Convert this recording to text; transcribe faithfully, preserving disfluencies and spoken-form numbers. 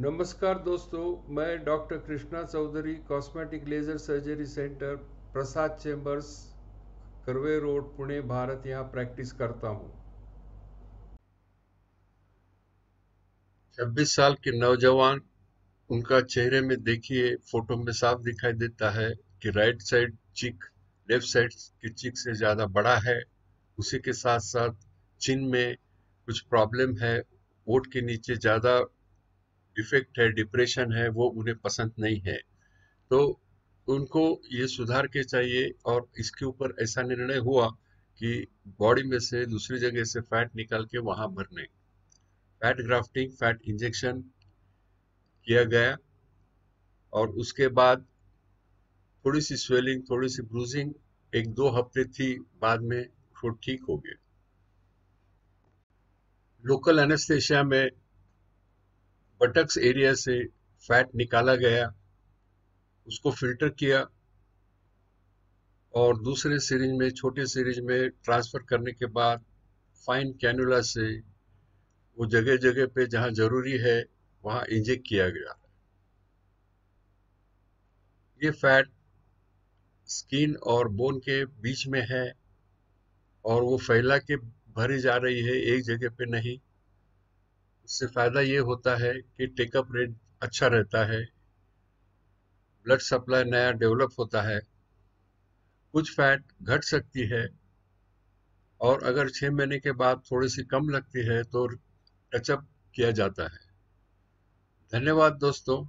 नमस्कार दोस्तों, मैं doctor Krishna Chaudhary, cosmetic laser surgery centre, Prasad chambers, Karve road, Pune, Bharat यहाँ प्रैक्टिस करता हूँ। छब्बीस साल के नौजवान, उनका चेहरे में देखिए फोटो में साफ दिखाई देता है कि right side cheek left side की चीक से ज़्यादा बड़ा है। उसी के साथ साथ चिन में कुछ प्रॉब्लम है, ओठ के नीचे ज़्यादा डिफेक्ट है, डिप्रेशन है, वो उन्हें पसंद नहीं है। तो उनको ये सुधार के चाहिए और इसके ऊपर ऐसा निर्णय हुआ कि बॉडी में से दूसरी जगह से फैट निकाल के वहाँ भरने फैट ग्राफ्टिंग, फैट इंजेक्शन किया गया। और उसके बाद थोड़ी सी स्वेलिंग, थोड़ी सी ब्रूजिंग एक दो हफ्ते थी, बाद में वो ठीक हो गए। लोकल एनेस्थेशिया में बटक्स एरिया से फैट निकाला गया, उसको फिल्टर किया और दूसरे सीरिंज में, छोटे सीरिंज में ट्रांसफ़र करने के बाद फाइन कैनुला से वो जगह जगह पे जहाँ ज़रूरी है वहाँ इंजेक्ट किया गया। ये फैट स्किन और बोन के बीच में है और वो फैला के भरी जा रही है, एक जगह पे नहीं। इससे फ़ायदा ये होता है कि टेकअप रेट अच्छा रहता है, ब्लड सप्लाई नया डेवलप होता है। कुछ फैट घट सकती है और अगर छः महीने के बाद थोड़ी सी कम लगती है तो टचअप किया जाता है। धन्यवाद दोस्तों।